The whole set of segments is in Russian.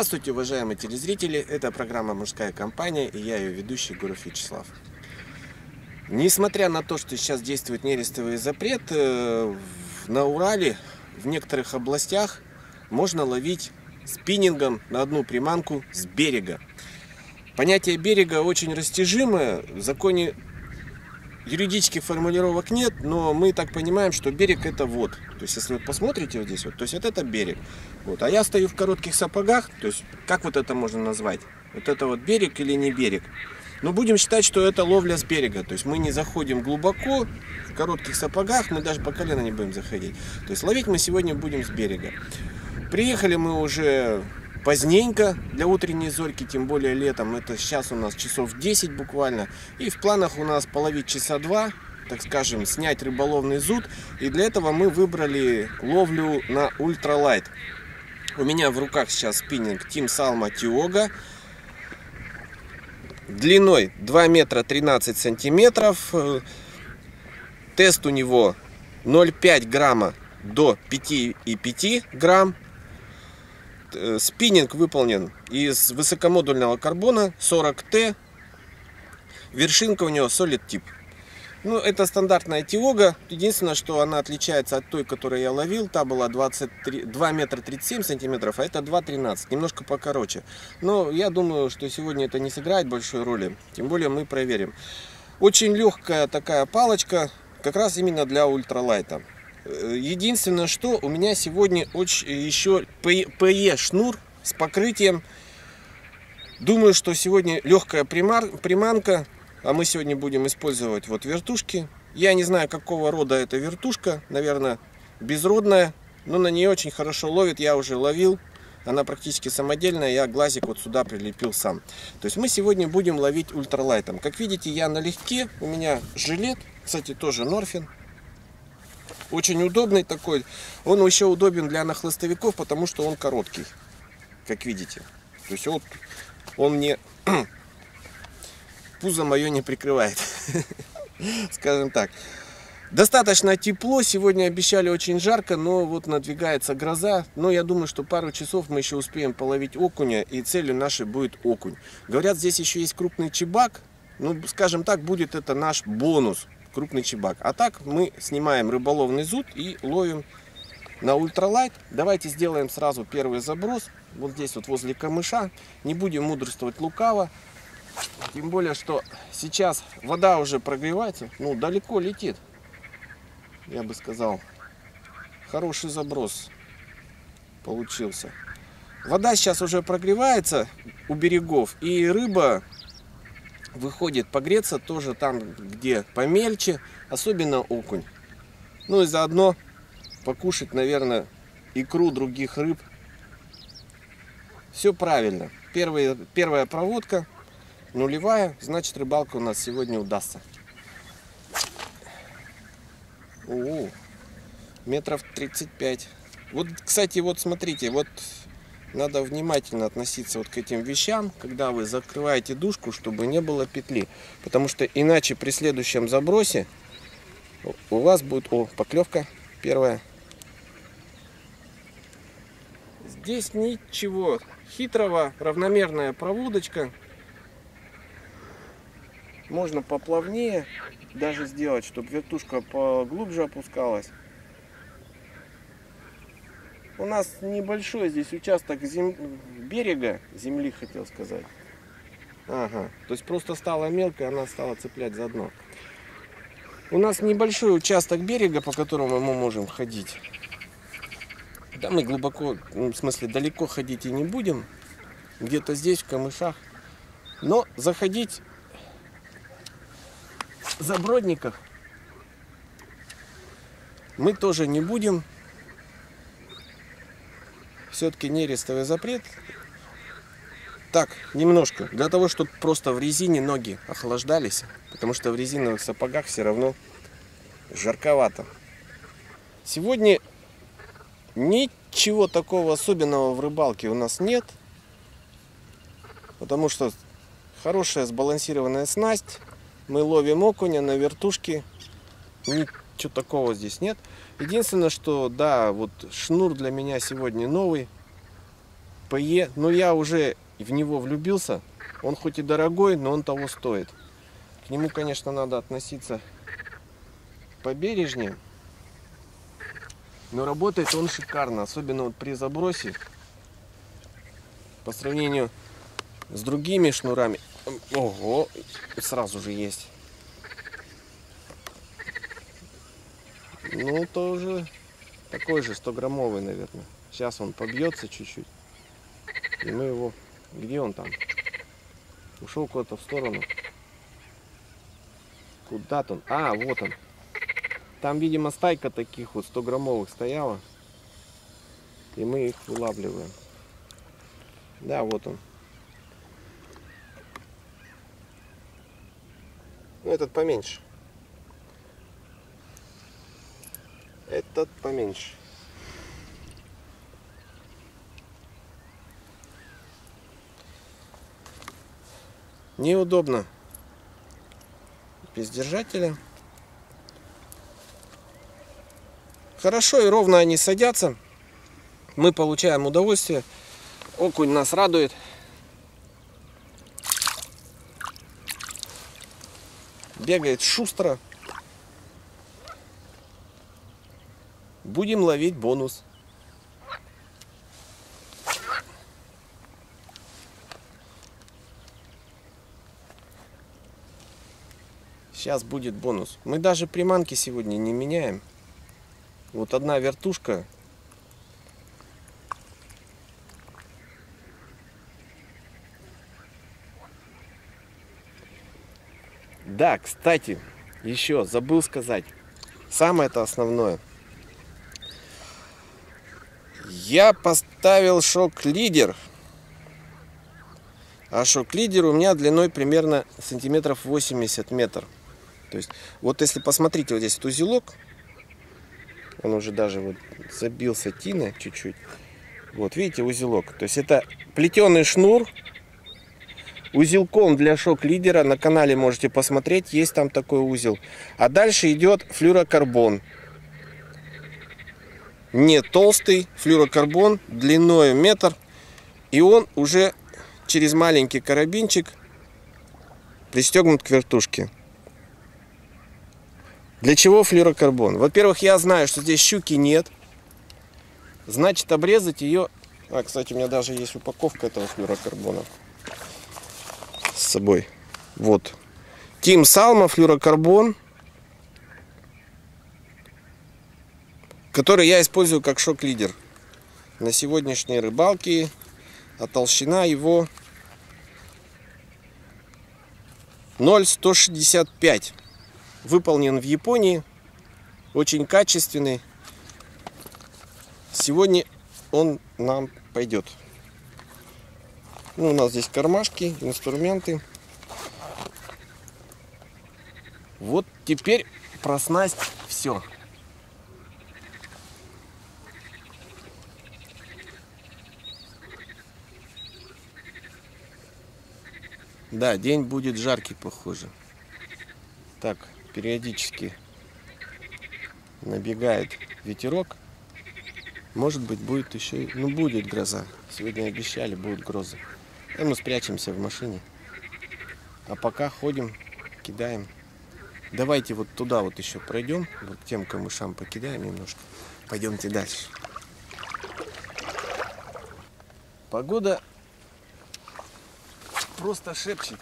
Здравствуйте, уважаемые телезрители! Это программа «Мужская компания» и я ее ведущий Гуров Вячеслав. Несмотря на то, что сейчас действует нерестовый запрет, на Урале в некоторых областях можно ловить спиннингом на одну приманку с берега. Понятие берега очень растяжимое, в законе юридических формулировок нет, но мы так понимаем, что берег это вот. То есть, если вы посмотрите вот здесь, вот, то есть вот это берег. Вот. А я стою в коротких сапогах, то есть как вот это можно назвать? Вот это вот берег или не берег? Но будем считать, что это ловля с берега. То есть мы не заходим глубоко, в коротких сапогах, мы даже по колено не будем заходить. То есть ловить мы сегодня будем с берега. Приехали мы уже поздненько для утренней зорьки, тем более летом. Это сейчас у нас часов 10 буквально. И в планах у нас половить часа 2, так скажем, снять рыболовный зуд. И для этого мы выбрали ловлю на ультралайт. У меня в руках сейчас спиннинг Тим Салма Тиога. Длиной 2 метра 13 сантиметров. Тест у него 0,5 грамма до 5,5 грамм. Спиннинг выполнен из высокомодульного карбона 40Т. Вершинка у него Solid Tip. Ну, это стандартная Тиога. Единственное, что она отличается от той, которую я ловил. Та была 2 метра 37 сантиметров, а это 2,13. Немножко покороче. Но я думаю, что сегодня это не сыграет большой роли. Тем более мы проверим. Очень легкая такая палочка. Как раз именно для ультралайта. Единственное, что у меня сегодня еще П.Е. шнур с покрытием. Думаю, что сегодня легкая приманка. А мы сегодня будем использовать вот вертушки. Я не знаю, какого рода эта вертушка. Наверное, безродная. Но на нее очень хорошо ловит. Я уже ловил. Она практически самодельная. Я глазик вот сюда прилепил сам. То есть мы сегодня будем ловить ультралайтом. Как видите, я налегке. У меня жилет. Кстати, тоже норфин. Очень удобный такой. Он еще удобен для нахлыстовиков, потому что он короткий. Как видите. То есть вот он мне... пузо мое не прикрывает, скажем так. Достаточно тепло, сегодня обещали очень жарко, но вот надвигается гроза. Но я думаю, что пару часов мы еще успеем половить окуня, и целью нашей будет окунь. Говорят, здесь еще есть крупный чебак, ну, скажем так, будет это наш бонус, крупный чебак. А так мы снимаем рыболовный зуд и ловим на ультралайт. Давайте сделаем сразу первый заброс, вот здесь вот возле камыша, не будем мудрствовать лукаво. Тем более, что сейчас вода уже прогревается, ну, далеко летит, я бы сказал. Хороший заброс получился. Вода сейчас уже прогревается у берегов, и рыба выходит погреться тоже там, где помельче, особенно окунь. Ну и заодно покушать, наверное, икру других рыб. Все правильно. Первая проводка. Нулевая, значит, рыбалка у нас сегодня удастся. О, метров 35. Вот, кстати, вот смотрите, вот надо внимательно относиться вот к этим вещам, когда вы закрываете дужку, чтобы не было петли. Потому что иначе при следующем забросе у вас будет... О, поклевка первая. Здесь ничего хитрого, равномерная проводочка. Можно поплавнее даже сделать, чтобы вертушка поглубже опускалась. У нас небольшой здесь участок берега, земли хотел сказать. Ага, то есть просто стала мелкая, она стала цеплять за дно. У нас небольшой участок берега, по которому мы можем ходить. Да мы глубоко, в смысле далеко ходить и не будем. Где-то здесь, в камышах. Но заходить... в забродниках мы тоже не будем. Все-таки нерестовый запрет. Так, немножко. Для того, чтобы просто в резине ноги охлаждались. Потому что в резиновых сапогах все равно жарковато. Сегодня ничего такого особенного в рыбалке у нас нет. Потому что хорошая сбалансированная снасть. Мы ловим окуня на вертушке. Ничего такого здесь нет. Единственное, что, да, вот шнур для меня сегодня новый. П.Е., но я уже в него влюбился. Он хоть и дорогой, но он того стоит. К нему, конечно, надо относиться побережнее. Но работает он шикарно, особенно вот при забросе. По сравнению с другими шнурами. Ого, сразу же есть. Ну, тоже такой же, 100-граммовый, наверное. Сейчас он побьется чуть-чуть. И мы его... Где он там? Ушел куда-то в сторону. Куда-то он. А, вот он. Там, видимо, стайка таких вот 100-граммовых стояла. И мы их вылавливаем. Да, вот он. Ну, этот поменьше. Этот поменьше. Неудобно без держателя. Хорошо и ровно они садятся. Мы получаем удовольствие. Окунь нас радует. Бегает шустро. Будем ловить бонус. Сейчас будет бонус. Мы даже приманки сегодня не меняем. Вот одна вертушка. Да, кстати, еще забыл сказать. Самое-то основное. Я поставил шок-лидер. А шок-лидер у меня длиной примерно сантиметров 80 метр. То есть, вот если посмотрите, вот здесь вот узелок. Он уже даже вот забился тиной чуть-чуть. Вот, видите, узелок. То есть, это плетеный шнур. Узелком для шок-лидера. На канале можете посмотреть, есть там такой узел. А дальше идет флюрокарбон. Не толстый флюрокарбон, длиной метр. И он уже через маленький карабинчик пристегнут к вертушке. Для чего флюрокарбон? Во-первых, я знаю, что здесь щуки нет. Значит, обрезать ее... А, кстати, у меня даже есть упаковка этого флюрокарбона с собой. Вот. Тим Салма, флюрокарбон. Который я использую как шок-лидер на сегодняшней рыбалке. А толщина его 0,165. Выполнен в Японии. Очень качественный. Сегодня он нам пойдет. Ну, у нас здесь кармашки, инструменты. Вот теперь про снасть все. Да, день будет жаркий, похоже. Так, периодически набегает ветерок. Может быть, будет еще... Ну, будет гроза. Сегодня обещали, будут грозы. И мы спрячемся в машине. А пока ходим, кидаем. Давайте вот туда вот еще пройдем. Вот к тем камышам покидаем немножко. Пойдемте дальше. Погода просто шепчет.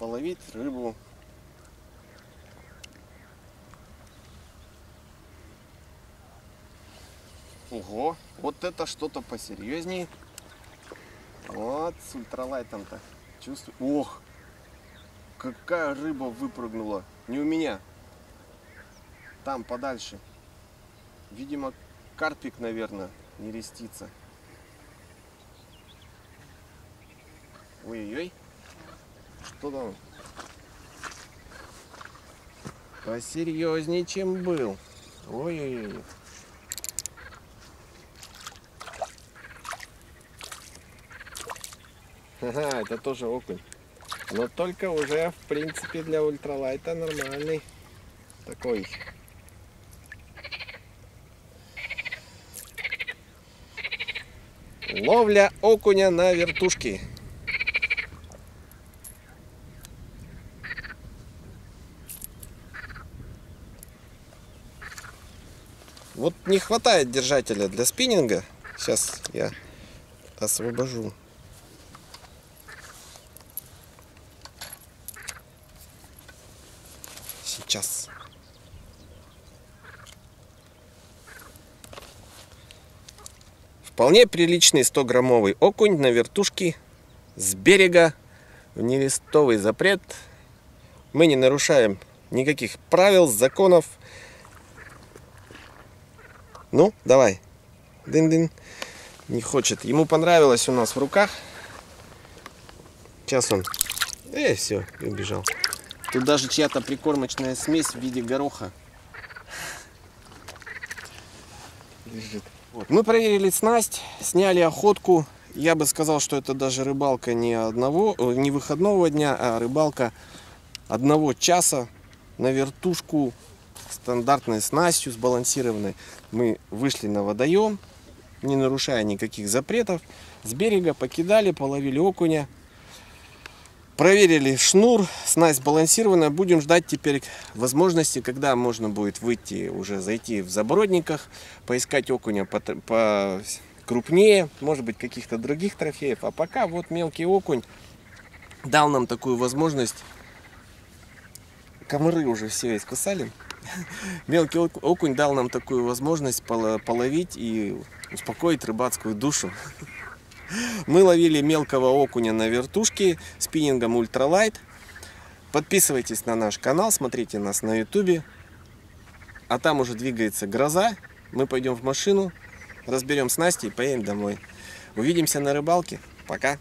Половить рыбу. Ого, вот это что-то посерьезнее. Вот с ультралайтом-то чувствую. Ох, какая рыба выпрыгнула. Не у меня. Там подальше. Видимо, карпик, наверное, нерестится. Ой-ой-ой. Что там? Посерьезнее, чем был. Ой-ой-ой. Ага, это тоже окунь. Но только уже, в принципе, для ультралайта нормальный такой. Ловля окуня на вертушке. Вот не хватает держателя для спиннинга. Сейчас я освобожу. Сейчас. Вполне приличный 100-граммовый окунь на вертушке с берега в нерестовый запрет. Мы не нарушаем никаких правил, законов. Ну, давай. Дын-дын. Не хочет. Ему понравилось у нас в руках. Сейчас он... все, и убежал. Тут даже чья-то прикормочная смесь в виде гороха лежит. Вот. Мы проверили снасть, сняли охотку. Я бы сказал, что это даже рыбалка не выходного дня, а рыбалка одного часа на вертушку. Стандартной снастью, сбалансированной. Мы вышли на водоем, не нарушая никаких запретов. С берега покидали, половили окуня. Проверили шнур, снасть сбалансированная. Будем ждать теперь возможности, когда можно будет выйти, уже зайти в забродниках, поискать окуня покрупнее, может быть, каких-то других трофеев. А пока вот мелкий окунь дал нам такую возможность. Комары уже все искусали. Мелкий окунь дал нам такую возможность половить и успокоить рыбацкую душу. Мы ловили мелкого окуня на вертушке спиннингом ультралайт. Подписывайтесь на наш канал, смотрите нас на ютубе. А там уже двигается гроза. Мы пойдем в машину, разберем снасти и поедем домой. Увидимся на рыбалке. Пока!